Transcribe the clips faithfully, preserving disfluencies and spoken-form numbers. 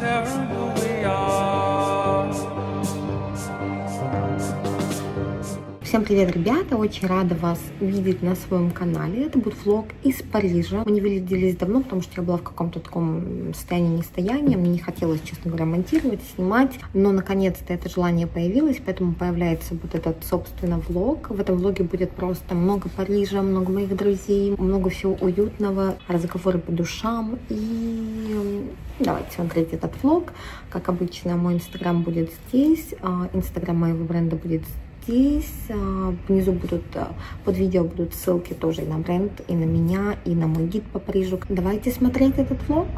terrible we are. Всем привет, ребята! Очень рада вас видеть на своем канале. Это будет влог из Парижа. Мы не виделись давно, потому что я была в каком-то таком состоянии нестояния. Мне не хотелось, честно говоря, монтировать, снимать. Но, наконец-то, это желание появилось, поэтому появляется вот этот, собственно, влог. В этом влоге будет просто много Парижа, много моих друзей, много всего уютного, разговоры по душам. И давайте смотреть этот влог. Как обычно, мой инстаграм будет здесь. Инстаграм моего бренда будет здесь. Здесь внизу будут, под видео будут ссылки тоже и на бренд, и на меня, и на мой гид по Парижу. Давайте смотреть этот влог.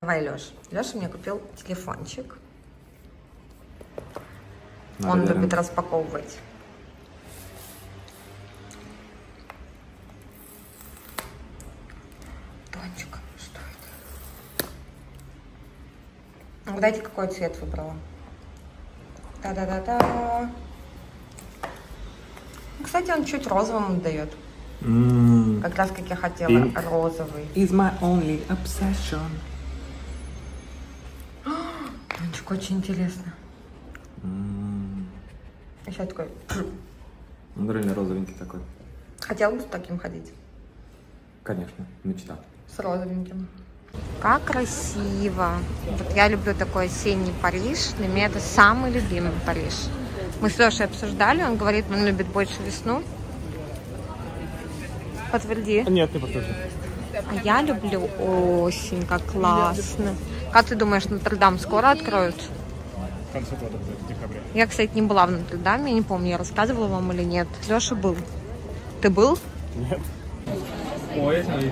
Давай, Лёш. Лёша мне купил телефончик. Наверное. Он любит распаковывать. Дончик, что это? Угадайте, какой цвет выбрала. Та-да-да-да. Кстати, он чуть розовым дает. Mm. Как раз как я хотела. Pink. Розовый. Is my only obsession. Дончик, очень интересно. Mm. Еще такой. Он реально розовенький такой. Хотела бы с таким ходить? Конечно, мечта. С розовеньким. Как красиво. Вот я люблю такой осенний Париж. Для меня это самый любимый Париж. Мы с Лешей обсуждали, он говорит, он любит больше весну. Подтверди. Нет, не подтвержу. А я люблю осень, как классно. Как ты думаешь, Нотр-Дам скоро откроют? В конце года, в декабре. Я, кстати, не была в Нотр-Даме, я не помню, я рассказывала вам или нет. Леша был. Ты был? Нет.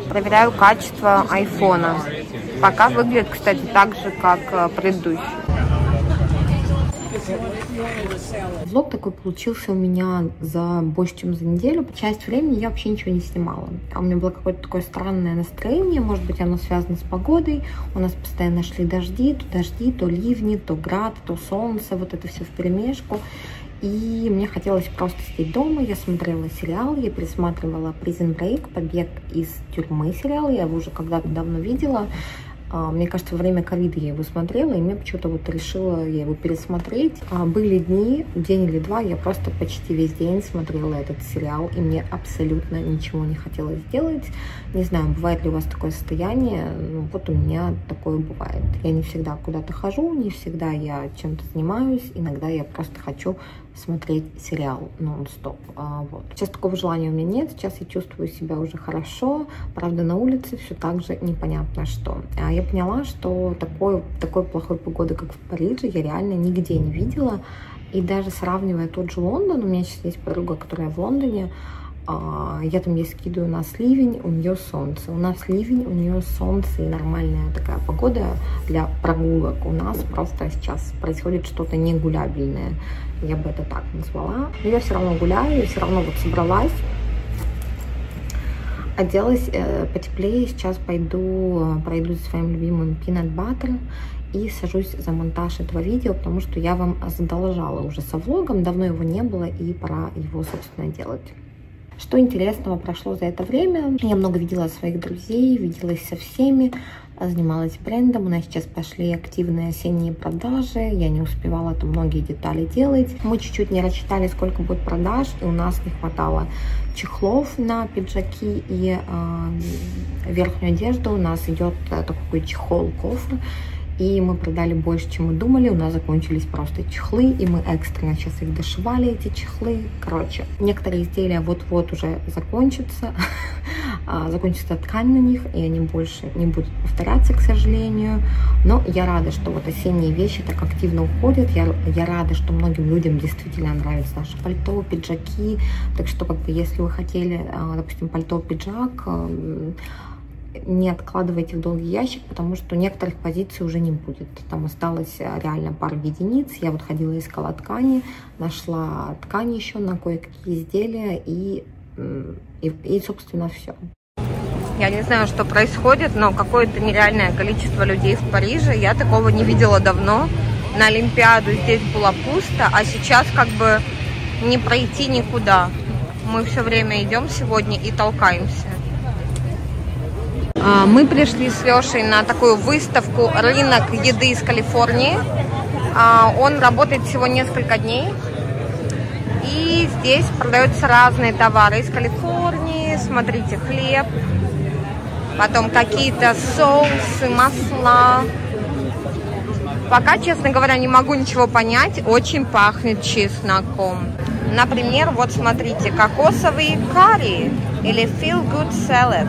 Проверяю качество айфона. Пока выглядит, кстати, так же, как предыдущий. Влог такой получился у меня за больше, чем за неделю. Часть времени я вообще ничего не снимала. А у меня было какое-то такое странное настроение. Может быть, оно связано с погодой. У нас постоянно шли дожди, то дожди, то ливни, то град, то солнце. Вот это все вперемешку. И мне хотелось просто сидеть дома. Я смотрела сериал, я пересматривала Prison Break, побег из тюрьмы сериал. Я его уже когда-то давно видела. Мне кажется, во время ковида я его смотрела, и мне почему-то вот решила я его пересмотреть. Были дни, день или два, я просто почти весь день смотрела этот сериал, и мне абсолютно ничего не хотелось делать. Не знаю, бывает ли у вас такое состояние, ну вот у меня такое бывает. Я не всегда куда-то хожу, не всегда я чем-то занимаюсь, иногда я просто хочу смотреть сериал нон-стоп. А, вот. Сейчас такого желания у меня нет, сейчас я чувствую себя уже хорошо, правда на улице все так же непонятно что. А я поняла, что такой, такой плохой погоды, как в Париже, я реально нигде не видела. И даже сравнивая тот же Лондон, у меня сейчас есть подруга, которая в Лондоне, а, я там ей скидываю, у нас ливень, у нее солнце, у нас ливень, у нее солнце и нормальная такая погода для прогулок. У нас просто сейчас происходит что-то негулябельное. Я бы это так назвала. Но я все равно гуляю, я все равно вот собралась, оделась э, потеплее. Сейчас пойду, пройду за своим любимым peanut butter и сажусь за монтаж этого видео, потому что я вам задолжала уже со влогом, давно его не было и пора его, собственно, делать. Что интересного прошло за это время? Я много видела своих друзей, виделась со всеми, занималась брендом. У нас сейчас пошли активные осенние продажи. Я не успевала там многие детали делать. Мы чуть-чуть не рассчитали, сколько будет продаж, и у нас не хватало чехлов на пиджаки и э, верхнюю одежду. У нас идет такой чехол-кофр. И мы продали больше, чем мы думали. У нас закончились просто чехлы, и мы экстренно сейчас их дошивали, эти чехлы. Короче, некоторые изделия вот-вот уже закончатся. Закончится ткань на них, и они больше не будут повторяться, к сожалению. Но я рада, что вот осенние вещи так активно уходят. Я, я рада, что многим людям действительно нравятся наши пальто, пиджаки. Так что, как бы, если вы хотели, допустим, пальто, пиджак, не откладывайте в долгий ящик, потому что некоторых позиций уже не будет. Там осталось реально пару единиц. Я вот ходила, искала ткани, нашла ткани еще на кое-какие изделия и, и, и, собственно, все. Я не знаю, что происходит, но какое-то нереальное количество людей в Париже. Я такого не видела давно. На Олимпиаду здесь было пусто, а сейчас как бы не пройти никуда. Мы все время идем сегодня и толкаемся. Мы пришли с Лешей на такую выставку «Рынок еды из Калифорнии». Он работает всего несколько дней. И здесь продаются разные товары из Калифорнии. Смотрите, хлеб, потом какие-то соусы, масла. Пока, честно говоря, не могу ничего понять. Очень пахнет чесноком. Например, вот смотрите, кокосовый карри или Feel Good Salad.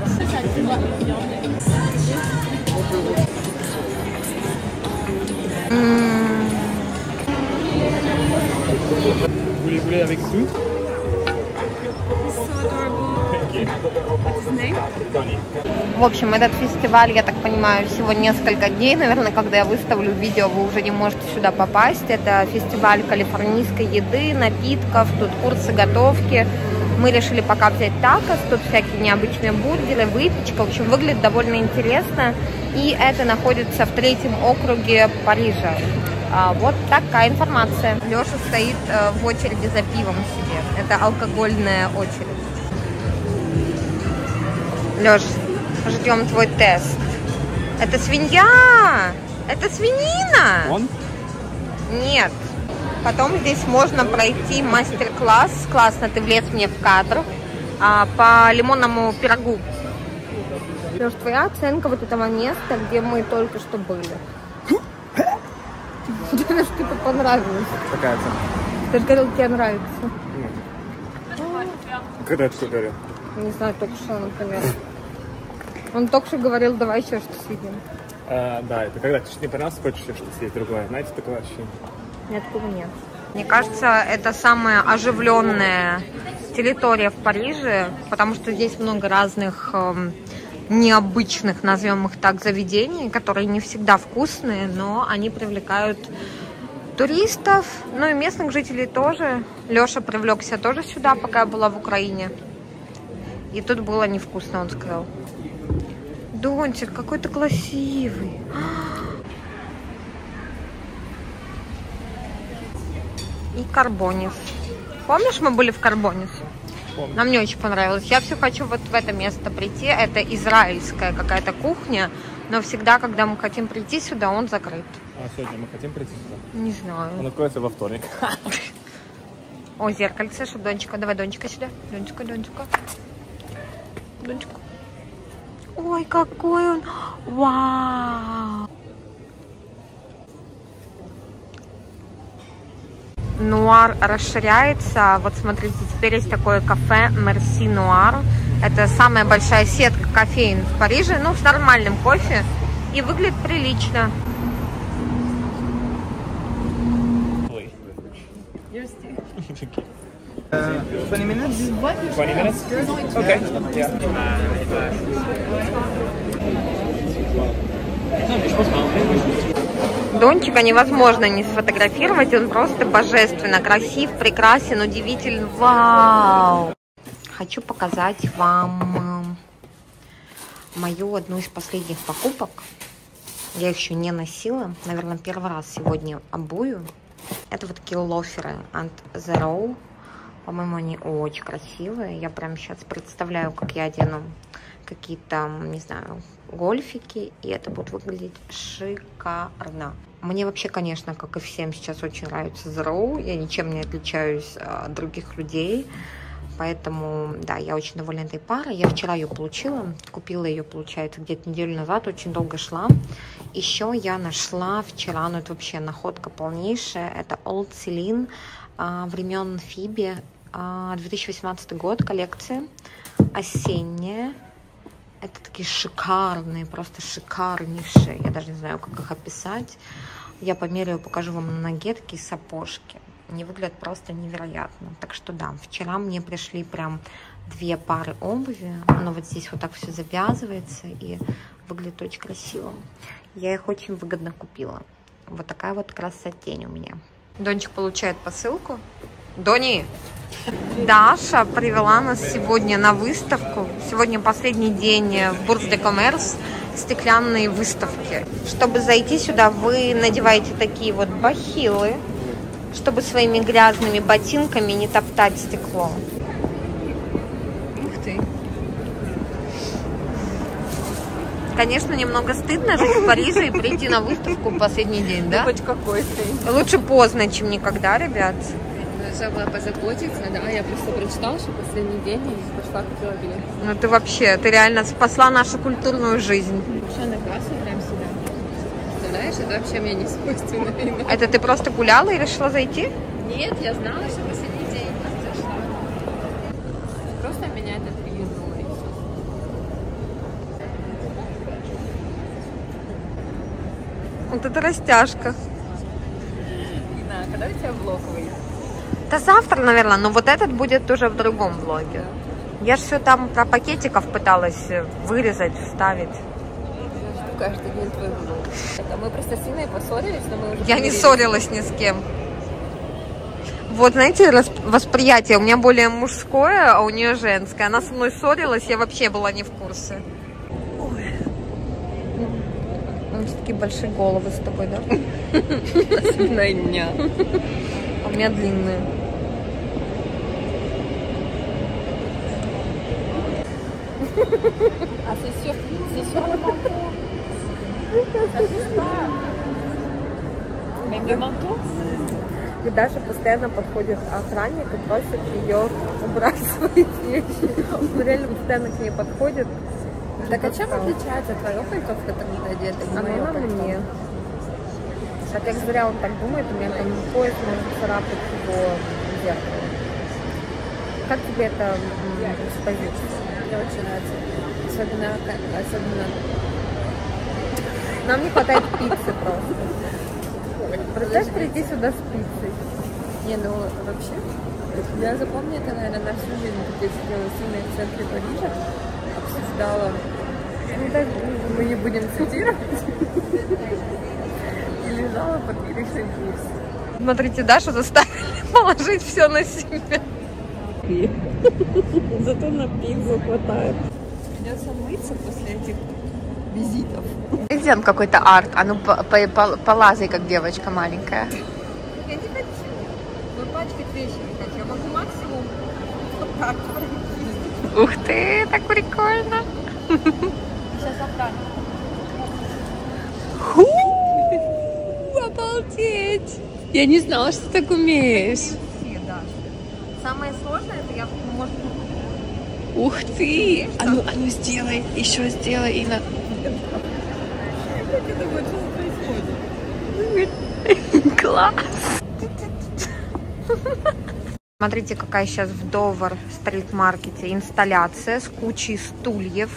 В общем, этот фестиваль, я так понимаю, всего несколько дней. Наверное, когда я выставлю видео, вы уже не можете сюда попасть. Это фестиваль калифорнийской еды, напитков, тут курсы готовки. Мы решили пока взять такос, тут всякие необычные бургеры, выпечка. В общем, выглядит довольно интересно. И это находится в третьем округе Парижа. Вот такая информация. Леша стоит в очереди за пивом себе. Это алкогольная очередь. Леш, ждем твой тест. Это свинья! Это свинина! Он? Нет. Потом здесь можно пройти мастер-класс. Классно, ты влез мне в кадр. А, по лимонному пирогу. Леш, твоя оценка вот этого места, где мы только что были. Леш, тебе понравилось. Какая оценка? Ты же говорил, тебе нравится. Когда ты что говорил? Не знаю, только что, например. Он только что говорил, давай еще что съедим. А, да, это когда чуть не понравилось, хочешь еще что съесть другое. Знаете, такое ощущение? Нет, такого нет. Мне кажется, это самая оживленная территория в Париже, потому что здесь много разных э, необычных, назовем их так, заведений, которые не всегда вкусные, но они привлекают туристов, ну и местных жителей тоже. Леша привлекся тоже сюда, пока я была в Украине. И тут было невкусно, он сказал. Дончик, какой ты красивый. И Карбонис. Помнишь, мы были в Карбонис? Помню. Нам не очень понравилось. Я все хочу вот в это место прийти. Это израильская какая-то кухня. Но всегда, когда мы хотим прийти сюда, он закрыт. А сегодня мы хотим прийти сюда? Не знаю. Он откроется во вторник. О, зеркальце, чтобы Дончика. Давай Дончика сюда. Дончика, Дончика. Дончику. Ой, какой он! Вау! Нуар расширяется. Вот смотрите, теперь есть такое кафе Мерси Нуар. Это самая большая сетка кофеин в Париже. Ну, с нормальным кофе. И выглядит прилично. двадцать минут? двадцать минут? Окей. Дончика невозможно не сфотографировать, он просто божественно красив, прекрасен, удивителен. Вау! Хочу показать вам мою одну из последних покупок. Я их еще не носила, наверное, первый раз сегодня обую. Это вот такие лоферы от The Row. По-моему, они очень красивые. Я прямо сейчас представляю, как я одену какие-то, не знаю, гольфики. И это будет выглядеть шикарно. Мне вообще, конечно, как и всем сейчас очень нравится The Row. Я ничем не отличаюсь от других людей. Поэтому, да, я очень довольна этой парой. Я вчера ее получила. Купила ее, получается, где-то неделю назад. Очень долго шла. Еще я нашла вчера, ну это вообще находка полнейшая. Это Old Celine. Времен Фиби, две тысячи восемнадцатый год, коллекция осенняя. Это такие шикарные, просто шикарнейшие. Я даже не знаю, как их описать. Я померяю, покажу вам наггетки и сапожки. Они выглядят просто невероятно. Так что да, вчера мне пришли прям две пары обуви. Оно вот здесь вот так все завязывается и выглядит очень красиво. Я их очень выгодно купила. Вот такая вот красотень у меня. Дончик получает посылку. Дони! Даша привела нас сегодня на выставку. Сегодня последний день в Bourse de Commerce стеклянные выставки. Чтобы зайти сюда, вы надеваете такие вот бахилы, чтобы своими грязными ботинками не топтать стекло. Ух ты! Конечно, немного стыдно жить в Париже и прийти на выставку в последний день, да? Хоть какой-то. Лучше поздно, чем никогда, ребят. Нужно было позаботиться, да? Я просто прочитала, что последний день и пошла купила билет. Ну ты вообще, ты реально спасла нашу культурную жизнь. Вообще на кассу прям сюда. Знаешь, это вообще мне не свойственно. Это ты просто гуляла и решила зайти? Нет, я знала, что последний день. Просто шла. Просто меня это привезло. Вот это растяжка. Не знаю, когда у тебя влог выйдет? Да завтра, наверное, но вот этот будет уже в другом влоге. Я же все там про пакетиков пыталась вырезать, вставить. Я жду каждый день твой влог. Это мы просто с Инной поссорились, но мы уже... Я не ссорилась ни с кем. Вот, знаете, восприятие у меня более мужское, а у нее женское. Она со мной ссорилась, я вообще была не в курсе. Такие большие головы с тобой, да? Особенно дня. А у меня длинные. А ты еще... И Даша постоянно подходит охранник и просит ее убрать свои вещи. Он реально постоянно к ней подходит. Так а чем отличается твое пальто, в котором ты одета, и мое пальто? Оно на мне. Хотя, я говоря, он так думает, у меня там пояс может царапать его зеркало. Как тебе это экспозиция? Мне очень нравится. Особенно, особенно... Нам не хватает пиццы просто. Представляешь, прийти сюда с пиццей? Не, ну вообще, я запомню это, наверное, на всю жизнь, где сидела сильно в центре Парижа. Обсуждала. Мы не будем цитировать. И лежала под перекрестным курсом. Смотрите, Дашу заставили положить все на себя. Зато на пиццу хватает. Придется мыться после этих визитов. Сделаем какой-то арт. А ну полазай, как девочка маленькая. Я не хочу. Вы пачкать вещи не хочу. Я могу максимум вот так. Ух ты, так прикольно! Сейчас оправлю. Обалдеть! Я не знала, что ты так умеешь. Самое сложное, это я, может... Ух ты! А ну, а ну сделай, еще сделай, Инна. Как это больше происходит? Класс! Смотрите, какая сейчас в Довер-стрит-маркете инсталляция с кучей стульев.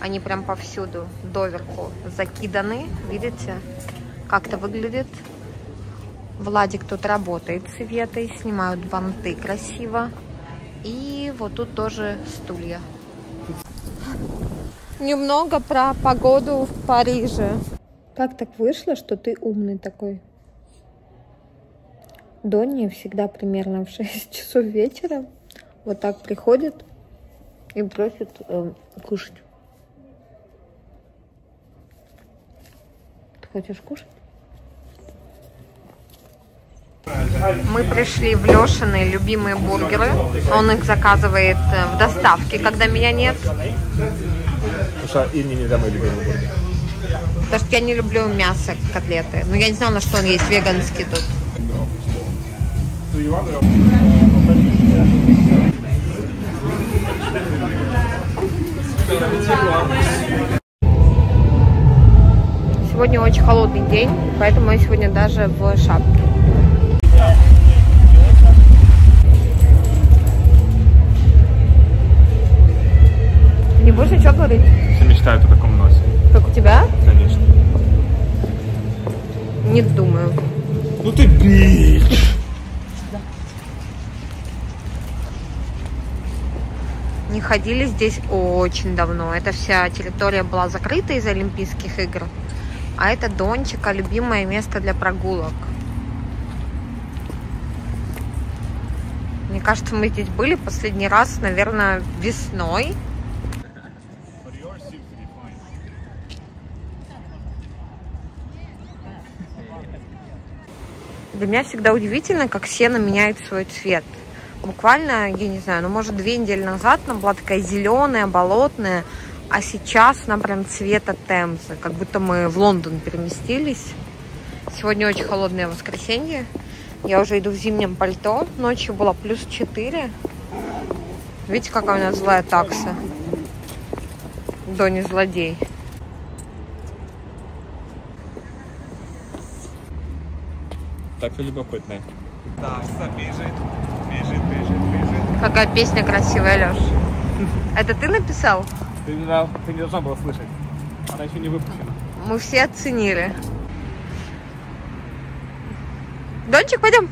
Они прям повсюду доверху закиданы. Видите, как это выглядит? Владик тут работает с Светой, снимают банты красиво. И вот тут тоже стулья. Немного про погоду в Париже. Как так вышло, что ты умный такой? Донни всегда примерно в шесть часов вечера вот так приходит и просит э, кушать. Ты хочешь кушать? Мы пришли в Лешины любимые бургеры. Он их заказывает в доставке, когда меня нет. Потому что Инне нельзя мои любимые бургеры. Потому что я не люблю мясо, котлеты. Но я не знала, на что он есть, веганский тут. Сегодня очень холодный день, поэтому я сегодня даже в шапке. Не будешь ничего говорить? Все мечтают о таком носе. Как у тебя? Конечно. Не думаю. Ну ты бич! Не ходили здесь очень давно. Эта вся территория была закрыта из Олимпийских игр. А это Дончика, любимое место для прогулок. Мне кажется, мы здесь были последний раз, наверное, весной. Для меня всегда удивительно, как сено меняет свой цвет. Буквально, я не знаю, ну, может, две недели назад она была такая зеленая, болотная, А сейчас нам прям цвета Темзы, как будто мы в Лондон переместились. Сегодня очень холодное воскресенье. Я уже иду в зимнем пальто. Ночью было плюс четыре. Видите, какая у меня злая такса. Донни злодей. Так и любопытно. Такса бежит, бежит, бежит, бежит. Какая песня красивая, Леш. Это ты написал? Ты не должна была слышать. Она еще не выпущена. Мы все оценили. Дончик, пойдем.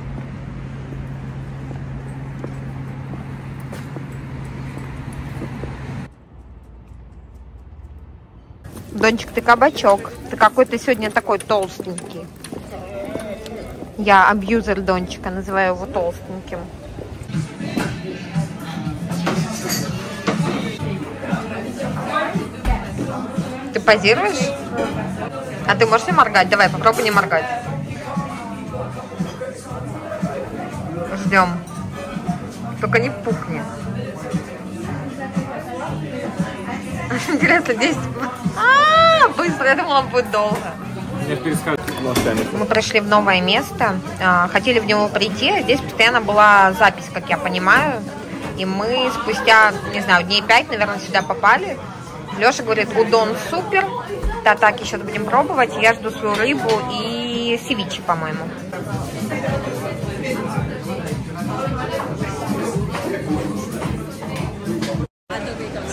Дончик, ты кабачок. Ты какой-то сегодня такой толстенький. Я абьюзер Дончика, называю его толстеньким. Ты позируешь? А ты можешь не моргать? Давай, попробуй не моргать. Ждем. Только не пухни. Интересно, десять... А-а-а, быстро, я думала, будет долго. Мы пришли в новое место, хотели в него прийти, здесь постоянно была запись, как я понимаю, и мы спустя, не знаю, дней пять, наверное, сюда попали. Леша говорит, удон супер, татаки сейчас будем пробовать, я жду свою рыбу и севичи, по-моему.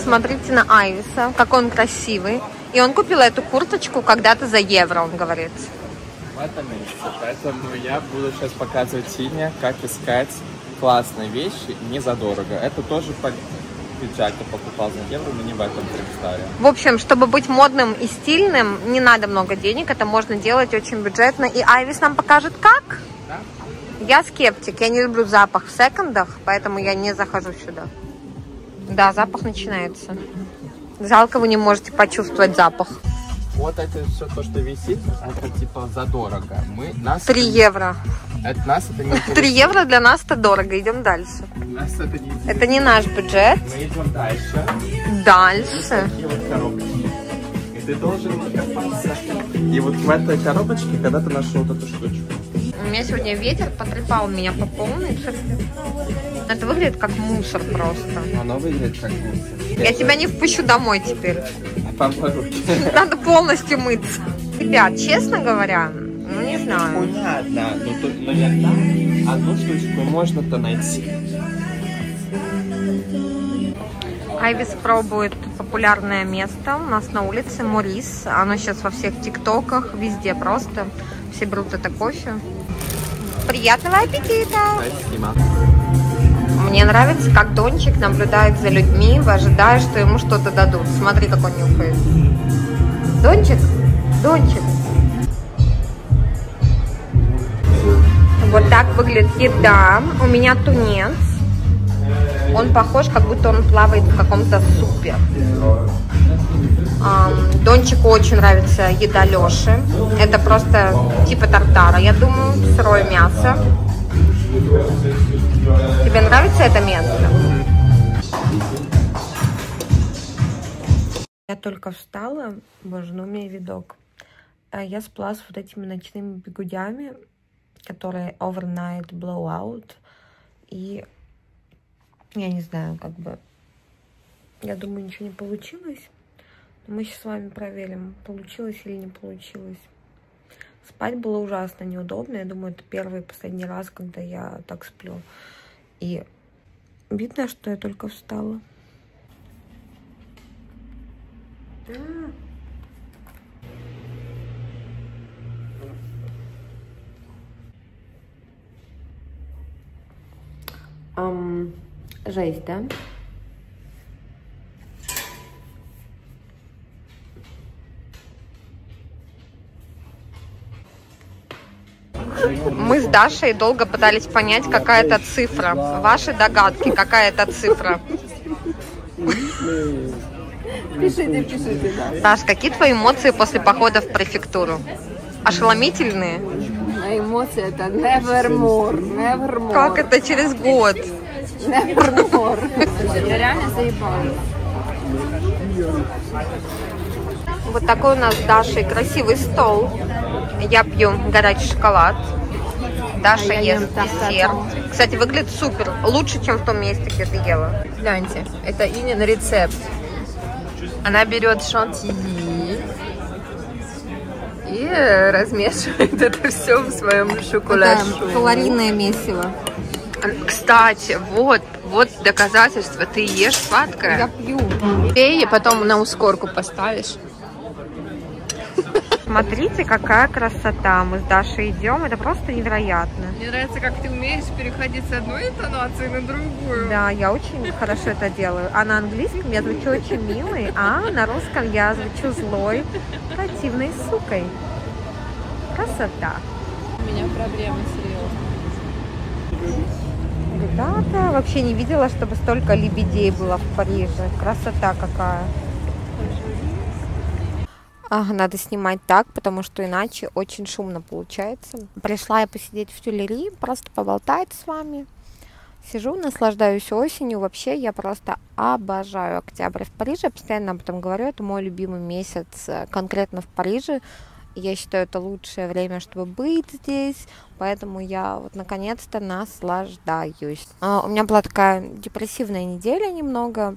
Смотрите на Айвиса, какой он красивый. И он купил эту курточку когда-то за евро, он говорит. В этом месяце, поэтому я буду сейчас показывать Тине, как искать классные вещи не задорого. Это тоже пиджак я покупал за евро, но не в этом представе. В общем, чтобы быть модным и стильным, не надо много денег, это можно делать очень бюджетно. И Айвис нам покажет как. Да? Я скептик, я не люблю запах в секондах, поэтому я не захожу сюда. Да, запах начинается. Жалко, вы не можете почувствовать запах. Вот это все то, что висит, это типа задорого. Мы, нас три это... евро. Это нас это не три евро для нас это дорого. Идем дальше. Нас это, не это не наш бюджет. Мы идем дальше. Дальше. И вот коробочки. И ты должен копаться. И вот в этой коробочке когда ты нашел вот эту штучку. У меня сегодня ветер потрепал меня по полной. Это выглядит как мусор просто. Оно выглядит как мусор. Я это... тебя не впущу домой теперь. Надо полностью мыться. Ребят, честно говоря, ну не знаю. Понятно, но тут, наверное, одну штучку можно-то найти. Айвис пробует популярное место у нас на улице, Морис. Оно сейчас во всех тиктоках, везде просто. Все берут это кофе. Приятного аппетита! Спасибо. Мне нравится, как Дончик наблюдает за людьми, ожидая, что ему что-то дадут. Смотри, как он нюхает. Дончик? Дончик. Вот так выглядит еда. У меня тунец. Он похож, как будто он плавает в каком-то супе. Дончику очень нравится еда Леши. Это просто типа тартара, я думаю, сырое мясо. Тебе нравится это место? Я только встала, боже, ну у меня видок. Я спала с вот этими ночными бигудями, которые overnight blowout. И я не знаю, как бы, я думаю, ничего не получилось. Но мы сейчас с вами проверим, получилось или не получилось. Спать было ужасно неудобно. Я думаю, это первый и последний раз, когда я так сплю. И видно, что я только встала. Um, жесть, да? Мы с Дашей долго пытались понять, какая это цифра. Ваши догадки, какая это цифра? Пишите, пишите. Даш, какие твои эмоции после похода в префектуру? Ошеломительные? А эмоции это nevermore, nevermore. Как это через год? Nevermore. Я реально заебалась. Вот такой у нас с Дашей красивый стол. Я пью горячий шоколад. Даша а ест десерт. Кстати, выглядит супер. Лучше, чем в том месте, где ты ела. Гляньте, это Инин рецепт. Она берет шантильи и размешивает это все в своем шоколаде. Калорийное месиво. Кстати, вот, вот доказательство. Ты ешь сладкое. Я пью. И потом на ускорку поставишь. Смотрите, какая красота. Мы с Дашей идем. Это просто невероятно. Мне нравится, как ты умеешь переходить с одной интонации на другую. Да, я очень хорошо это делаю. А на английском я звучу очень милой, а на русском я звучу злой, противной сукой. Красота. У меня проблемы серьезные. Ребята, вообще не видела, чтобы столько лебедей было в Париже. Красота какая. Надо снимать так, потому что иначе очень шумно получается. Пришла я посидеть в Тюлери, просто поболтать с вами. Сижу, наслаждаюсь осенью. Вообще я просто обожаю октябрь в Париже. Я постоянно об этом говорю. Это мой любимый месяц конкретно в Париже. Я считаю, это лучшее время, чтобы быть здесь. Поэтому я вот наконец-то наслаждаюсь. У меня была такая депрессивная неделя немного.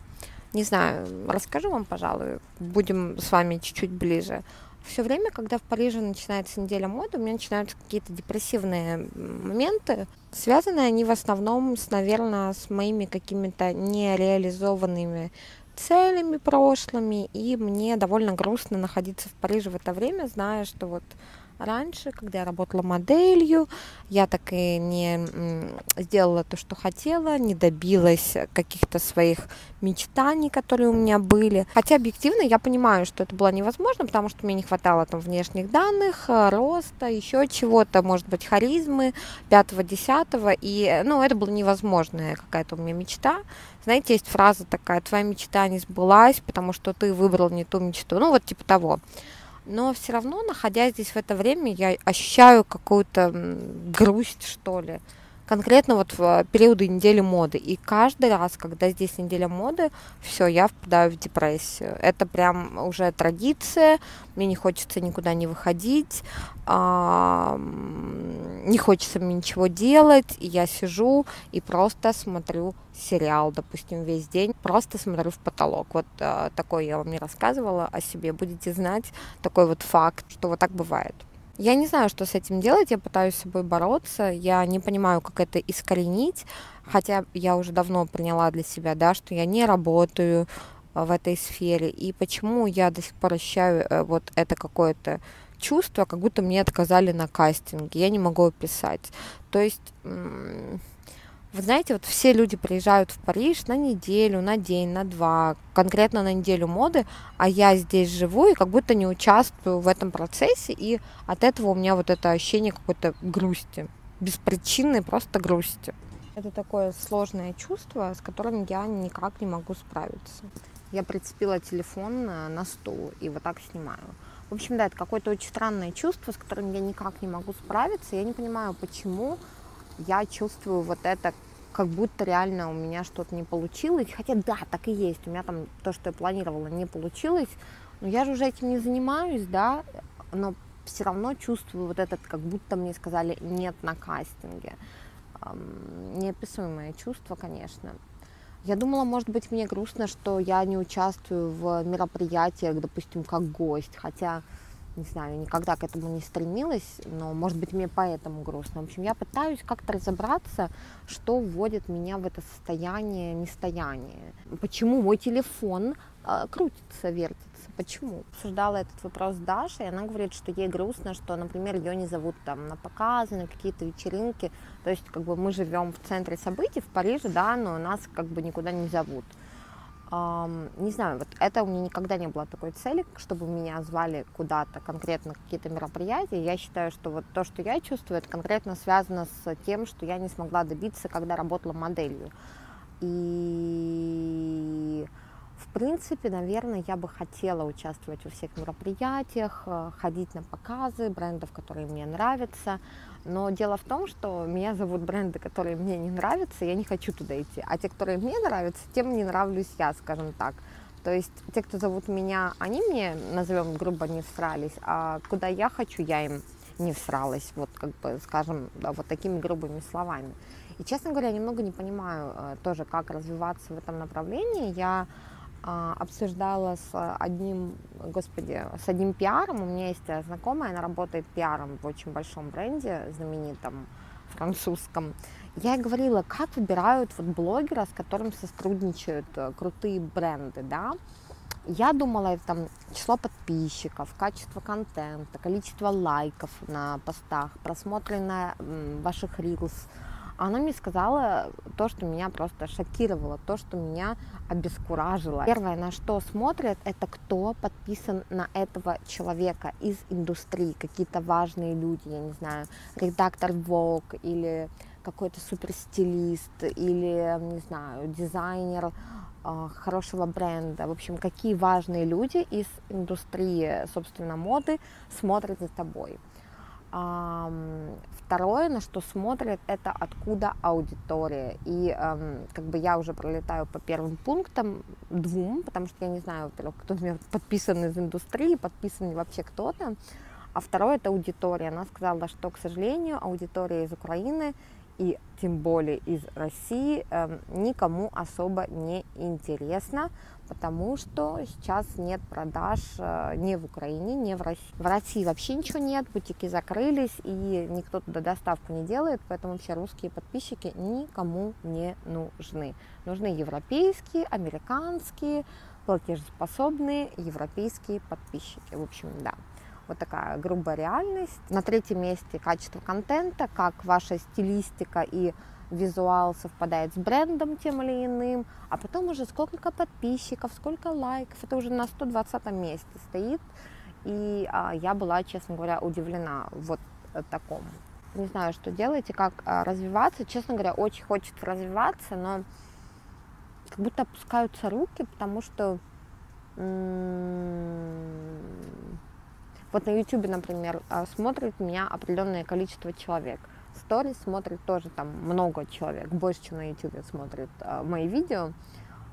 Не знаю, расскажу вам, пожалуй, будем с вами чуть-чуть ближе. Все время, когда в Париже начинается неделя моды, у меня начинаются какие-то депрессивные моменты. Связаны они в основном, с, наверное, с моими какими-то нереализованными целями прошлыми. И мне довольно грустно находиться в Париже в это время, зная, что вот раньше, когда я работала моделью, я так и не сделала то, что хотела, не добилась каких-то своих мечтаний, которые у меня были. Хотя объективно я понимаю, что это было невозможно, потому что мне не хватало там внешних данных, роста, еще чего-то, может быть, харизмы пятого-десятого. И, ну, это была невозможная какая-то у меня мечта. Знаете, есть фраза такая: «Твоя мечта не сбылась, потому что ты выбрал не ту мечту». Ну, вот типа того. Но все равно, находясь здесь в это время, я ощущаю какую-то грусть, что ли. Конкретно вот в периоды недели моды. И каждый раз, когда здесь неделя моды, все, я впадаю в депрессию. Это прям уже традиция. Мне не хочется никуда не выходить. Не хочется мне ничего делать. И я сижу и просто смотрю сериал, допустим, весь день. Просто смотрю в потолок. Вот такое я вам не рассказывала о себе. Будете знать такой вот факт, что вот так бывает. Я не знаю, что с этим делать, я пытаюсь с собой бороться, я не понимаю, как это искоренить, хотя я уже давно приняла для себя, да, что я не работаю в этой сфере, и почему я до сих пор ощущаю вот это какое-то чувство, как будто мне отказали на кастинге, я не могу описать. То есть, вы знаете, вот все люди приезжают в Париж на неделю, на день, на два, конкретно на неделю моды, а я здесь живу и как будто не участвую в этом процессе, и от этого у меня вот это ощущение какой-то грусти, беспричинной просто грусти. Это такое сложное чувство, с которым я никак не могу справиться. Я прицепила телефон на стул и вот так снимаю. В общем, да, это какое-то очень странное чувство, с которым я никак не могу справиться, я не понимаю, почему. Я чувствую вот это, как будто реально у меня что-то не получилось. Хотя да, так и есть. У меня там то, что я планировала, не получилось. Но я же уже этим не занимаюсь, да. Но все равно чувствую вот этот, как будто мне сказали «нет» на кастинге. Неописуемое чувство, конечно. Я думала, может быть, мне грустно, что я не участвую в мероприятиях, допустим, как гость. Хотя... не знаю, никогда к этому не стремилась, но, может быть, мне поэтому грустно. В общем, я пытаюсь как-то разобраться, что вводит меня в это состояние нестояния. Почему мой телефон э, крутится, вертится? Почему? Обсуждала этот вопрос с Дашей, и она говорит, что ей грустно, что, например, ее не зовут там на показы, на какие-то вечеринки. То есть, как бы, мы живем в центре событий, в Париже, да, но нас как бы никуда не зовут. Не знаю, вот это у меня никогда не было такой цели, чтобы меня звали куда-то, конкретно какие-то мероприятия. Я считаю, что вот то, что я чувствую, это конкретно связано с тем, что я не смогла добиться, когда работала моделью. И, в принципе, наверное, я бы хотела участвовать во всех мероприятиях, ходить на показы брендов, которые мне нравятся. Но дело в том, что меня зовут бренды, которые мне не нравятся, я не хочу туда идти. А те, которые мне нравятся, тем не нравлюсь я, скажем так. То есть те, кто зовут меня, они мне, назовем грубо, не всрались, а куда я хочу, я им не всралась, вот как бы, скажем, да, вот такими грубыми словами. И, честно говоря, я немного не понимаю тоже, как развиваться в этом направлении. Я обсуждала с одним, господи, с одним пиаром, у меня есть знакомая, она работает пиаром в очень большом бренде, знаменитом, французском. Я ей говорила, как выбирают вот блогера, с которым сотрудничают крутые бренды, да. Я думала, это там число подписчиков, качество контента, количество лайков на постах, просмотрено ваших рилс. Она мне сказала то, что меня просто шокировало, то, что меня обескуражило. Первое, на что смотрят, это кто подписан на этого человека из индустрии, какие-то важные люди, я не знаю, редактор Vogue или какой-то суперстилист, или, не знаю, дизайнер э, хорошего бренда. В общем, какие важные люди из индустрии, собственно, моды смотрят за тобой. Второе, на что смотрят, это откуда аудитория. И эм, как бы я уже пролетаю по первым пунктам, двум, потому что я не знаю, во-первых, кто у меня подписан из индустрии, подписан вообще кто-то. А второе, это аудитория. Она сказала, что, к сожалению, аудитория из Украины и тем более из России эм, никому особо не интересна, потому что сейчас нет продаж ни в Украине, ни в России. В России вообще ничего нет, бутики закрылись, и никто туда доставку не делает, поэтому вообще русские подписчики никому не нужны. Нужны европейские, американские, платежеспособные европейские подписчики. В общем, да, вот такая грубая реальность. На третьем месте качество контента, как ваша стилистика и визуал совпадает с брендом тем или иным, а потом уже сколько подписчиков, сколько лайков, это уже на сто двадцатом месте стоит, и а, я была, честно говоря, удивлена вот такому. Не знаю, что делать и как а, развиваться, честно говоря, очень хочется развиваться, но как будто опускаются руки, потому что вот на YouTube, например, смотрит меня определенное количество человек. Stories смотрит тоже там много человек, больше, чем на YouTube смотрит э, мои видео.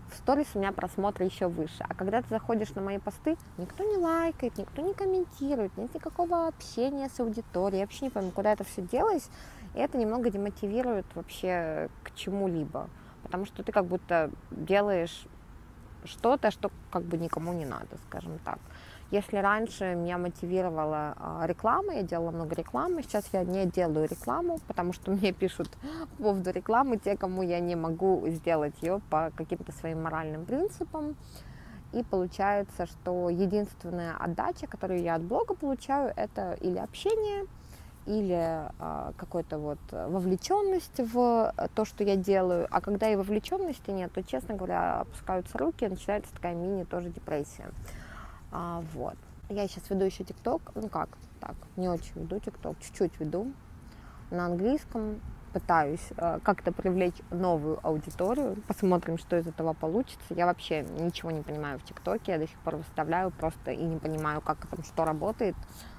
В сторис у меня просмотры еще выше. А когда ты заходишь на мои посты, никто не лайкает, никто не комментирует, нет никакого общения с аудиторией. Я вообще не понимаю, куда это все делось. И это немного демотивирует вообще к чему-либо. Потому что ты как будто делаешь что-то, что как бы никому не надо, скажем так. Если раньше меня мотивировала реклама, я делала много рекламы, сейчас я не делаю рекламу, потому что мне пишут по поводу рекламы те, кому я не могу сделать ее по каким-то своим моральным принципам. И получается, что единственная отдача, которую я от блога получаю, это или общение, или какой-то вот вовлеченность в то, что я делаю. А когда и вовлеченности нет, то, честно говоря, опускаются руки, начинается такая мини тоже депрессия. А, вот. Я сейчас веду еще ТикТок, ну как, так, не очень веду ТикТок, чуть-чуть веду на английском, пытаюсь э, как-то привлечь новую аудиторию, посмотрим, что из этого получится. Я вообще ничего не понимаю в ТикТоке, я до сих пор выставляю просто и не понимаю, как там что работает.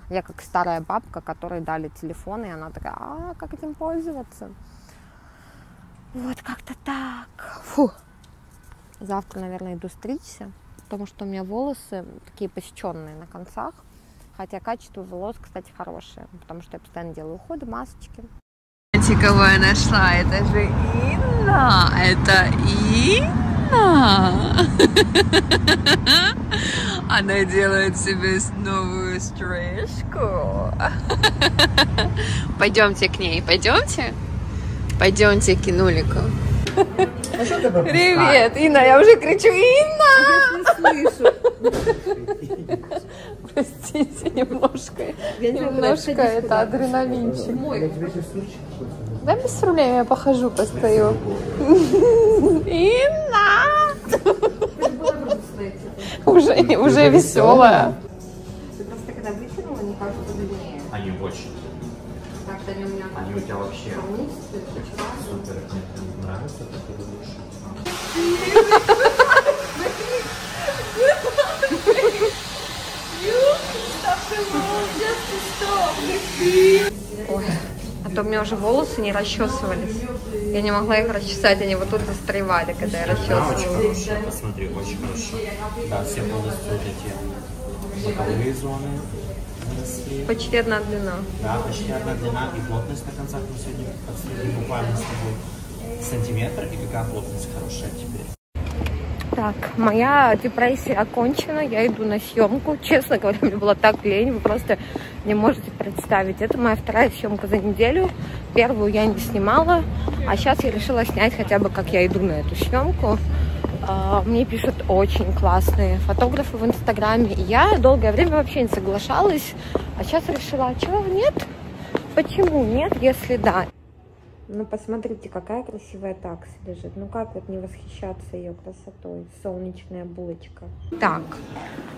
Я как старая бабка, которой дали телефон, и она такая, а как этим пользоваться? Вот как-то так. Фу. Завтра, наверное, иду стричься, потому что у меня волосы такие посеченные на концах, хотя качество волос, кстати, хорошее, потому что я постоянно делаю уходы, масочки. Знаете, кого я нашла? Это же Инна! Это Инна! Она делает себе новую стрижку. Пойдемте к ней, пойдемте? Пойдемте к Инулику. Привет, Инна, я уже кричу, Инна! Я не слышу. Простите, немножко, немножко это адреналинчик. Да без проблем, я похожу, постою. Инна! Уже, уже веселая. Ты просто когда вытянула, они кажутся длиннее. Они очень. Они у тебя вообще супер. Нравится, как ты думаешь? Ой, то у меня уже волосы не расчесывались. Я не могла их расчесать, они вот тут застревали, когда я расчесывала. Да, очень хорошо, посмотри, очень хорошо. Да, все полностью вот эти боковые зоны. Почти одна длина. Да, почти одна длина, и плотность на концах мы сегодня подследили буквально с тобой сантиметр, и какая плотность хорошая теперь. Так, моя депрессия окончена, я иду на съемку. Честно говоря, мне было так лень, вы просто не можете представить. Это моя вторая съемка за неделю, первую я не снимала, а сейчас я решила снять хотя бы, как я иду на эту съемку. Мне пишут очень классные фотографы в Инстаграме. Я долгое время вообще не соглашалась, а сейчас решила, а чего нет? Почему нет, если да? Ну, посмотрите, какая красивая такса лежит. Ну, как вот не восхищаться ее красотой? Солнечная булочка. Так,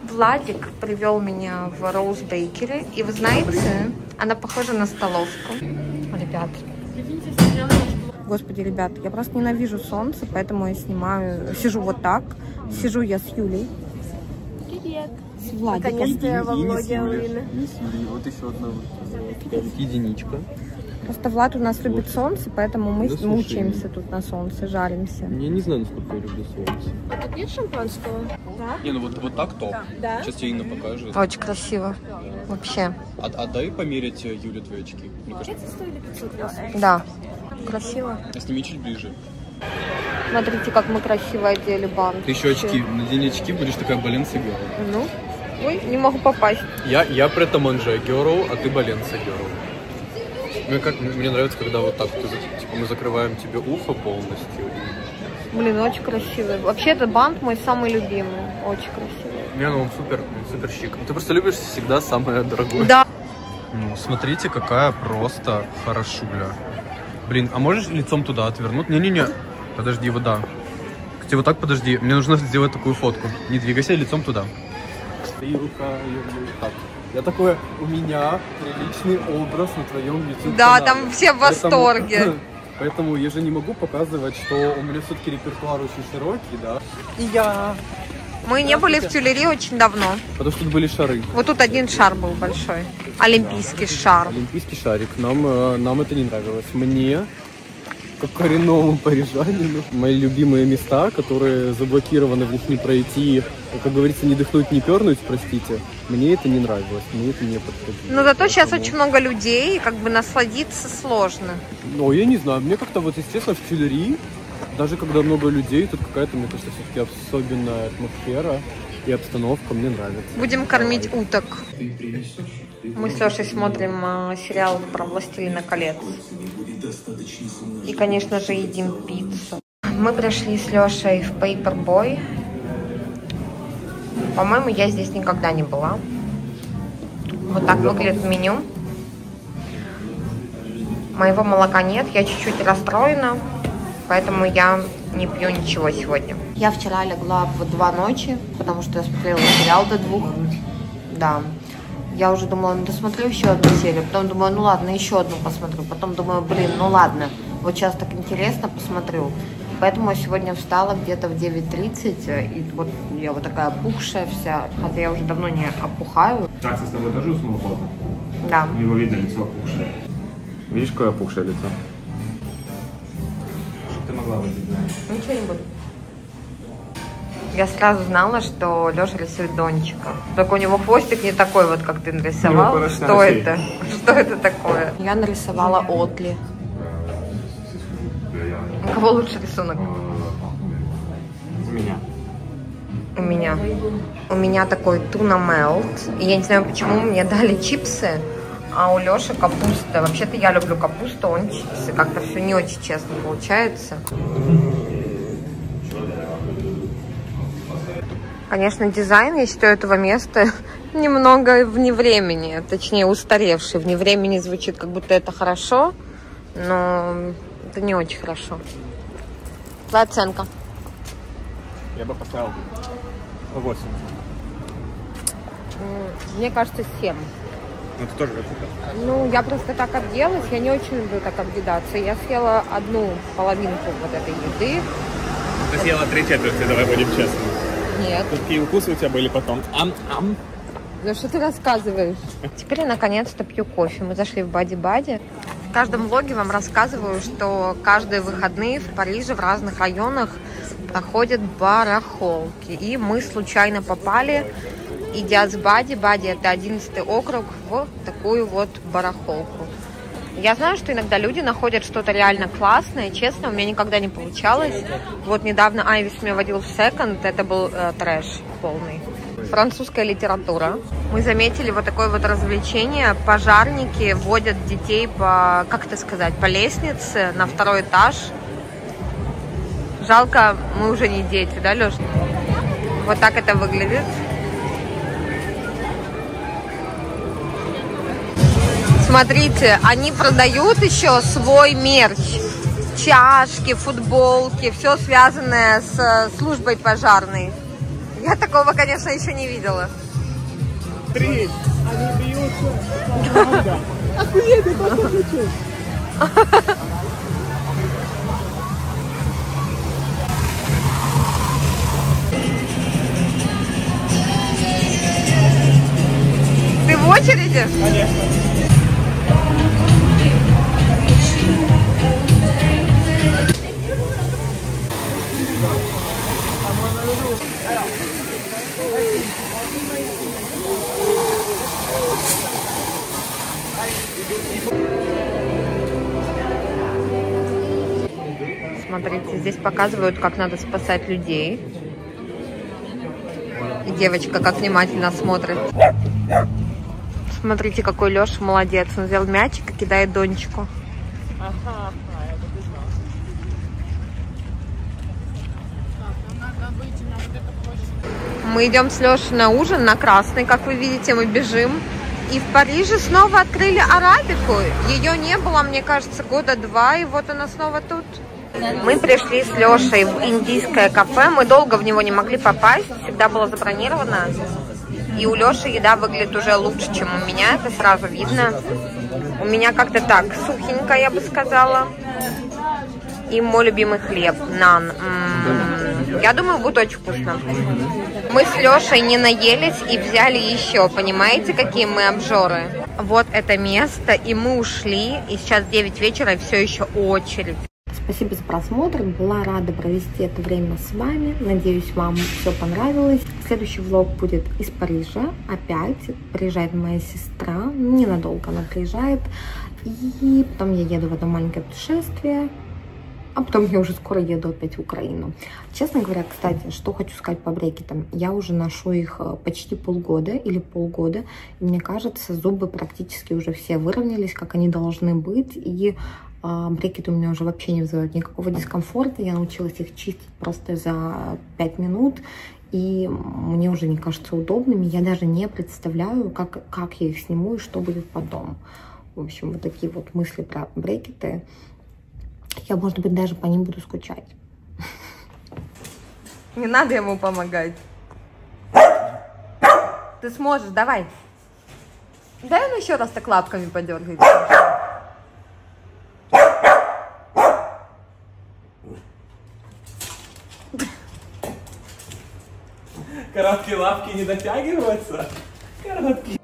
Владик привел меня в Роуз Бейкере. И вы знаете, она похожа на столовку. Ребят. Господи, ребят, я просто ненавижу солнце, поэтому я снимаю. Сижу вот так. Сижу я с Юлей. Привет. С Владиком. Наконец-то я во влоге Алины. Вот еще одна единичка. Просто Влад у нас любит солнце, поэтому мы да, мучаемся слушай, тут на солнце, жаримся. Я не знаю, насколько я люблю солнце. А тут нет шампанского? Да. Не, ну вот, вот так топ. Да. Сейчас тебе Инна покажет. Очень красиво. Вообще. А, а дай померить Юле твои очки. пятьсот или пятьсот? Да. Красиво. Сними чуть ближе. Смотрите, как мы красиво одели банк. Ты еще очки. Надень очки, будешь такая Balenciaga. Ну? Ой, не могу попасть. Я, я про это Mangia Girl, а ты Balenciaga. Мне, как, мне нравится, когда вот так, типа, мы закрываем тебе ухо полностью. Блин, очень красивый. Вообще, этот бант мой самый любимый. Очень красивый. Не, ну он супер, супер щик. Ты просто любишь всегда самое дорогое. Да. Ну, смотрите, какая просто хорошуля. Блин, а можешь лицом туда отвернуть? Не-не-не. Подожди, вот да. Кстати, вот так подожди. Мне нужно сделать такую фотку. Не двигайся, лицом туда. Так. Я такой, у меня приличный образ на твоем YouTube. Да, там все в восторге. Поэтому, поэтому я же не могу показывать, что у меня все-таки репертуар очень широкий, да. И я. Мы не были в Тюильри очень давно. Потому что тут были шары. Вот тут один шар был большой. Олимпийский да. шар. Олимпийский шарик. Нам, нам это не нравилось. Мне, как коренному парижанину, мои любимые места, которые заблокированы, в них не пройти, как говорится, не дыхнуть, не пернуть, простите. Мне это не нравилось, мне это не подходило. Но зато поэтому... сейчас очень много людей, как бы насладиться сложно. Ну, я не знаю, мне как-то вот, естественно, в Тюильри, даже когда много людей, тут какая-то, мне кажется, все-таки особенная атмосфера и обстановка, мне нравится. Будем кормить Давай. уток. Мы с Лешей смотрим а, сериал про «Властелина колец». И, конечно же, едим пиццу. Мы пришли с Лешей в Paperboy. По-моему, я здесь никогда не была. Вот так выглядит меню. Моего молока нет, я чуть-чуть расстроена, поэтому я не пью ничего сегодня. Я вчера легла в два ночи, потому что я смотрела сериал до двух. Да. Я уже думала, ну досмотрю еще одну серию, потом думаю, ну ладно, еще одну посмотрю, потом думаю, блин, ну ладно, вот сейчас так интересно, посмотрю. Поэтому я сегодня встала где-то в девять тридцать, и вот я вот такая опухшая вся, хотя я уже давно не опухаю. Так, с тобой тоже уснула плотно? Да. Его видно, лицо опухшее. Видишь, какое опухшее лицо? Что ты могла выйти, знаешь? Ничего не буду. Я сразу знала, что Леша рисует Дончика. Только у него хвостик не такой, вот как ты нарисовал. Что это? Что это такое? Я нарисовала Отли. У кого лучше рисунок? У меня. У меня. У меня такой Tuna Melt. Я не знаю, почему мне дали чипсы, а у Леши капуста. Вообще-то я люблю капусту, он чипсы. Как-то все не очень честно получается. Конечно, дизайн, я считаю, этого места немного вне времени. Точнее, устаревший. Вне времени звучит, как будто это хорошо, но... это не очень хорошо. Твоя оценка? Я бы поставил восемь. Мне кажется, семь. Ну, ты тоже как-то. Ну, я просто так обделась. Я не очень люблю так объедаться. Я съела одну половинку вот этой еды. Ты съела три четверти, давай будем честны. Нет. Какие вкусы у тебя были потом? Ам-ам. Ну, что ты рассказываешь? Теперь я наконец-то пью кофе. Мы зашли в Бади-Бади. каждом влоге вам рассказываю, что каждые выходные в Париже в разных районах проходят барахолки. И мы случайно попали, идя с Бади, Бади это одиннадцатый округ, в такую вот барахолку. Я знаю, что иногда люди находят что-то реально классное, честно, у меня никогда не получалось. Вот недавно Айвис меня водил в секонд, это был э, трэш полный. Французская литература. Мы заметили вот такое вот развлечение. Пожарники водят детей по, как это сказать, по лестнице на второй этаж. Жалко, мы уже не дети, да, Лёш? Вот так это выглядит. Смотрите, они продают еще свой мерч. Чашки, футболки, все связанное с службой пожарной. Я такого, конечно, еще не видела. Три. Они бьются. Охуенно, посмотрите. Ты в очереди? Конечно. Смотрите, здесь показывают, как надо спасать людей. И девочка как внимательно смотрит. Смотрите, какой Леша молодец. Он взял мячик и кидает Дончику. Мы идем с Лешей на ужин, на красный, как вы видите, мы бежим. И в Париже снова открыли арабику. Ее не было, мне кажется, года два, и вот она снова тут. Мы пришли с Лешей в индийское кафе. Мы долго в него не могли попасть, всегда было забронировано. И у Леши еда выглядит уже лучше, чем у меня, это сразу видно. У меня как-то так, сухенько, я бы сказала. И мой любимый хлеб, нан. М-м-м. Я думаю, будет очень вкусно. Мы с Лешей не наелись и взяли еще. Понимаете, какие мы обжоры? Вот это место, и мы ушли. И сейчас девять вечера, и все еще очередь. Спасибо за просмотр. Была рада провести это время с вами. Надеюсь, вам все понравилось. Следующий влог будет из Парижа. Опять приезжает моя сестра. Ненадолго она приезжает. И потом я еду в одно маленькое путешествие. А потом я уже скоро еду опять в Украину. Честно говоря, кстати, что хочу сказать по брекетам. Я уже ношу их почти полгода или полгода. И мне кажется, зубы практически уже все выровнялись, как они должны быть. И э, брекеты у меня уже вообще не вызывают никакого дискомфорта. Я научилась их чистить просто за пять минут. И мне уже не кажется удобными. Я даже не представляю, как, как я их сниму и что будет потом. В общем, вот такие вот мысли про брекеты. Я, может быть, даже по ним буду скучать. Не надо ему помогать. Ты сможешь, давай. Дай он еще раз так лапками подергает. Короткие лапки не дотягиваются? Короткие.